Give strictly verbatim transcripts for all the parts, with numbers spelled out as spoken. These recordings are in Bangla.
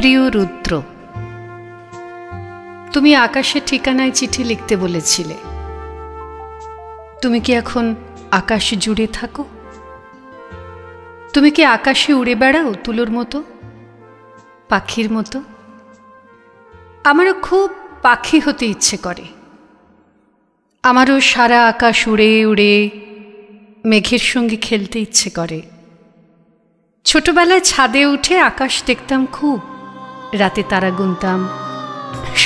প্রিয় রুদ্র, তুমি আকাশের ঠিকানায় চিঠি লিখতে বলেছিলে। তুমি কি এখন আকাশ জুড়ে থাকো? তুমি কি আকাশে উড়ে বেড়াও তুলোর মতো, পাখির মতো? আমারও খুব পাখি হতে ইচ্ছে করে। আমারও সারা আকাশ উড়ে উড়ে মেঘের সঙ্গে খেলতে ইচ্ছে করে। ছোটবেলায় ছাদে উঠে আকাশ দেখতাম খুব, রাতে তারা গুনতাম।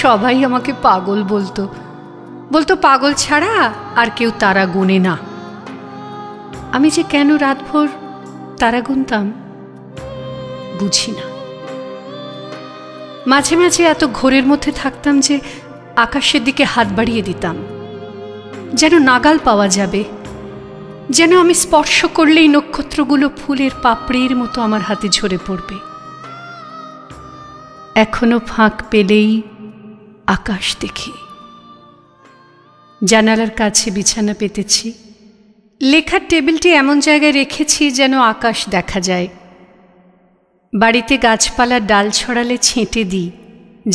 সবাই আমাকে পাগল বলতো, বলতো পাগল ছাড়া আর কেউ তারা গুনে না। আমি যে কেন রাতভর তারা গুনতাম বুঝি না। মাঝে মাঝে এত ঘোরের মধ্যে থাকতাম যে আকাশের দিকে হাত বাড়িয়ে দিতাম, যেন নাগাল পাওয়া যাবে, যেন আমি স্পর্শ করলেই নক্ষত্রগুলো ফুলের পাপড়ির মতো আমার হাতে ঝরে পড়বে। এখনো ফাঁক পেলেই আকাশ দেখি। জানালার কাছে বিছানা পেতেছি, লেখার টেবিলটি এমন জায়গায় রেখেছি যেন আকাশ দেখা যায়। বাড়িতে গাছপালার ডাল ছড়ালে ছেঁটে দিই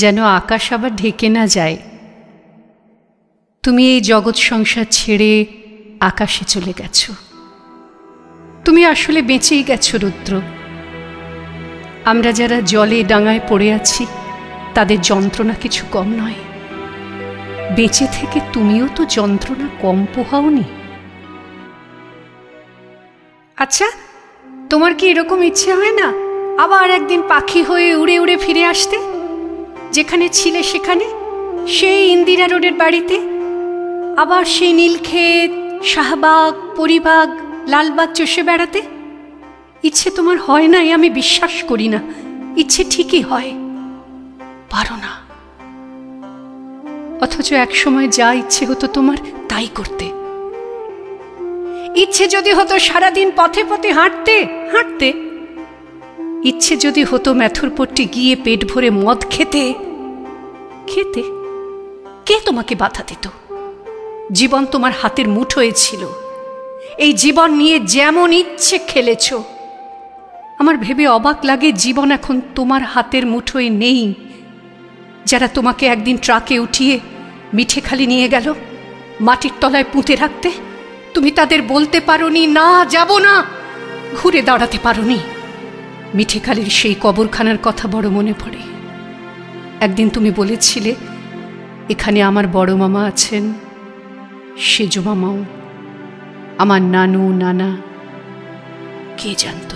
যেন আকাশ আবার ঢেকে না যায়। তুমি এই জগৎ সংসার ছেড়ে আকাশে চলে গেছ। তুমি আসলে বেঁচেই গেছো রুদ্র। আমরা যারা জলে ডাঙায় পড়ে আছি তাদের যন্ত্রণা কিছু কম নয়। বেঁচে থেকে তুমিও তো যন্ত্রণা কম পোহাওনি। আচ্ছা, তোমার কি এরকম ইচ্ছে হয় না আবার একদিন পাখি হয়ে উড়ে উড়ে ফিরে আসতে, যেখানে ছিলে সেখানে, সেই ইন্দিরা রোডের বাড়িতে, আবার সেই নীলক্ষেত, শাহবাগ, পরিবাগ, লালবাগ চষে বেড়াতে? ইচ্ছে তোমার হয় না এ আমি বিশ্বাস করি না। ইচ্ছে ঠিকই হয়, পারো না। অথচ একসময় যা ইচ্ছে হতো তোমার তাই করতে। ইচ্ছে যদি হতো সারাদিন পথে পথে হাঁটতে হাঁটতে। ইচ্ছে যদি হতো মেথরপট্টি গিয়ে পেট ভরে মদ খেতে খেতে। কে তোমাকে বাধা দিত? জীবন তোমার হাতের মুঠোয় ছিল। এই জীবন নিয়ে যেমন ইচ্ছে খেলেছ। আমার ভেবে অবাক লাগে জীবন এখন তোমার হাতের মুঠোয় নেই। যারা তোমাকে একদিন ট্রাকে উঠিয়ে মিঠে খালি নিয়ে গেল মাটির তলায় পুঁতে রাখতে, তুমি তাদের বলতে পারোনি না, যাব না, ঘুরে দাঁড়াতে পারোনি। মিঠেখালির সেই কবরখানার কথা বড় মনে পড়ে। একদিন তুমি বলেছিলে এখানে আমার বড় মামা আছেন, সেজো মামাও, আমার নানু নানা, কে জানত।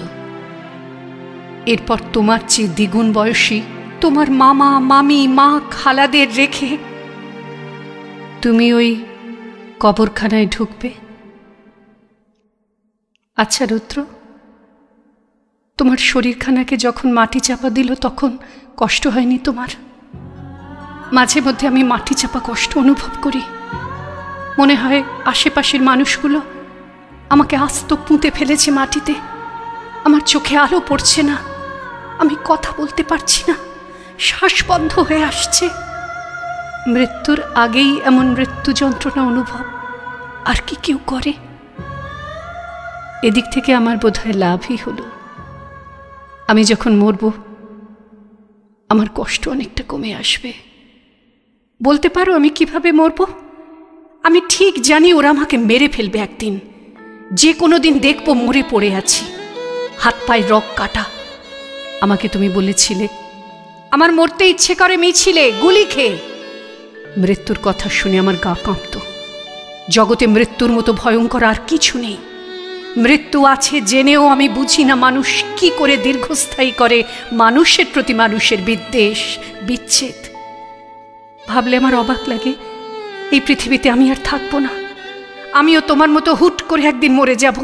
এরপর তোমার চেয়ে দ্বিগুণ বয়সী তোমার মামা মামি মা খালাদের রেখে তুমি ওই কবরখানায় ঢুকবে। আচ্ছা রুদ্র, তোমার শরীরখানাকে যখন মাটি চাপা দিল তখন কষ্ট হয়নি তোমার? মাঝে মধ্যে আমি মাটি চাপা কষ্ট অনুভব করি। মনে হয় আশেপাশের মানুষগুলো আমাকে আস্ত পুঁতে ফেলেছে মাটিতে। আমার চোখে আলো পড়ছে না, আমি কথা বলতে পারছি না, শ্বাস বন্ধ হয়ে আসছে। মৃত্যুর আগেই এমন মৃত্যু যন্ত্রণা অনুভব আর কি কেউ করে? এদিক থেকে আমার বোধহয় লাভই হলো। আমি যখন মরব আমার কষ্ট অনেকটা কমে আসবে। বলতে পারো আমি কিভাবে মরব? আমি ঠিক জানি ওরা আমাকে মেরে ফেলবে একদিন। যে কোনো দিন দেখব মরে পড়ে আছি, হাত পায়ে রক কাটা। আমাকে তুমি বলেছিলে আমার মরতে ইচ্ছে করে মিছিলে গুলি খেয়ে। মৃত্যুর কথা শুনে আমার গা কাঁপত। জগতে মৃত্যুর মতো ভয়ঙ্কর আর কিছু নেই। মৃত্যু আছে জেনেও আমি বুঝি না মানুষ কি করে দীর্ঘস্থায়ী করে মানুষের প্রতি মানুষের বিদ্বেষ, বিচ্ছেদ। ভাবলে আমার অবাক লাগে এই পৃথিবীতে আমি আর থাকবো না। আমিও তোমার মতো হুট করে একদিন মরে যাব।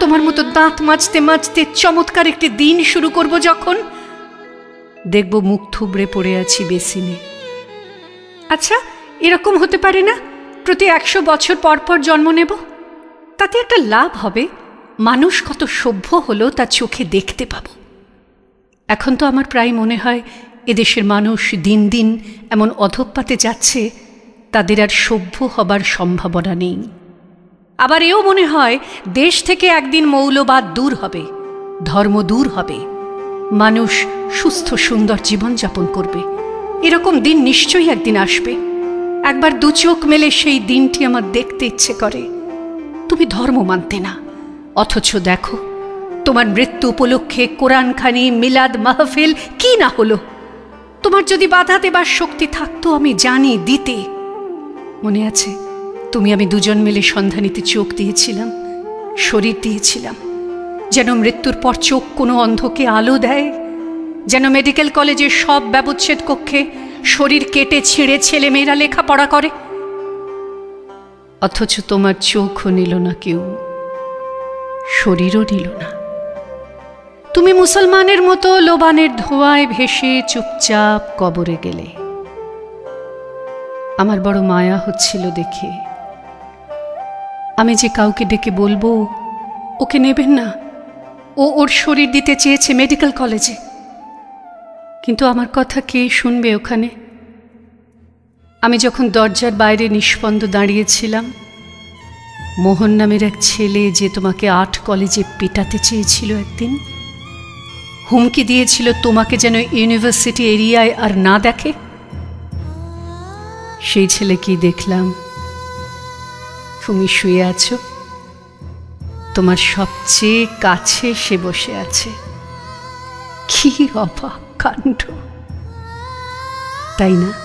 তোমার মতো দাঁত মাজতে মাজতে চমৎকার একটি দিন শুরু করব, যখন দেখব মুখ থুবড়ে পড়ে আছি বেসিনে। আচ্ছা, এরকম হতে পারে না প্রতি একশো বছর পর পর জন্ম নেব? তাতে একটা লাভ হবে, মানুষ কত সভ্য হলো তা চোখে দেখতে পাব। এখন তো আমার প্রায় মনে হয় এদেশের মানুষ দিন দিন এমন অধঃপাতে যাচ্ছে তাদের আর সভ্য হবার সম্ভাবনা নেই। আবার এও মনে হয় দেশ থেকে একদিন মৌলবাদ দূর হবে, ধর্ম দূর হবে, মানুষ সুস্থ সুন্দর জীবন যাপন করবে। এরকম দিন নিশ্চয়ই একদিন আসবে। একবার দু চোখ মেলে সেই দিনটি আমার দেখতে ইচ্ছে করে। তুমি ধর্ম মানতে না, অথচ দেখো তোমার মৃত্যু উপলক্ষে কোরআনখানি, মিলাদ মাহফিল কি না হলো। তোমার যদি বাধা দেবার শক্তি থাকতো আমি জানি দিতে। মনে আছে তুমি আমি দুজন মিলে সন্ধানীতে চোখ দিয়েছিলাম, শরীর দিয়েছিলাম, যেন মৃত্যুর পর চোখ কোনো অন্ধকে আলো দেয়, যেন মেডিকেল কলেজের সব ব্যবচ্ছেদ কক্ষে শরীর কেটে ছিঁড়ে ছেলেমেয়েরা লেখাপড়া করে। অথচ তোমার চোখও নিল না কেউ, শরীরও নিল না। তুমি মুসলমানের মতো লোবানের ধোঁয়ায় ভেসে চুপচাপ কবরে গেলে। আমার বড় মায়া হচ্ছিল দেখে। আমি যে কাউকে ডেকে বলবো ওকে নেবেন না, ও ওর শরীর দিতে চেয়েছে মেডিকেল কলেজে, কিন্তু আমার কথা কে শুনবে ওখানে। আমি যখন দরজার বাইরে নিস্পন্দ দাঁড়িয়েছিলাম, মোহন নামের এক ছেলে যে তোমাকে আর্ট কলেজে পেটাতে চেয়েছিল একদিন, হুমকি দিয়েছিল তোমাকে যেন ইউনিভার্সিটি এরিয়ায় আর না দেখে, সেই ছেলে কি দেখলাম। তুমি শুয়ে আছো, তোমার সবচেয়ে কাছে সে বসে আছে। কি অবাক কাণ্ড, তাই না?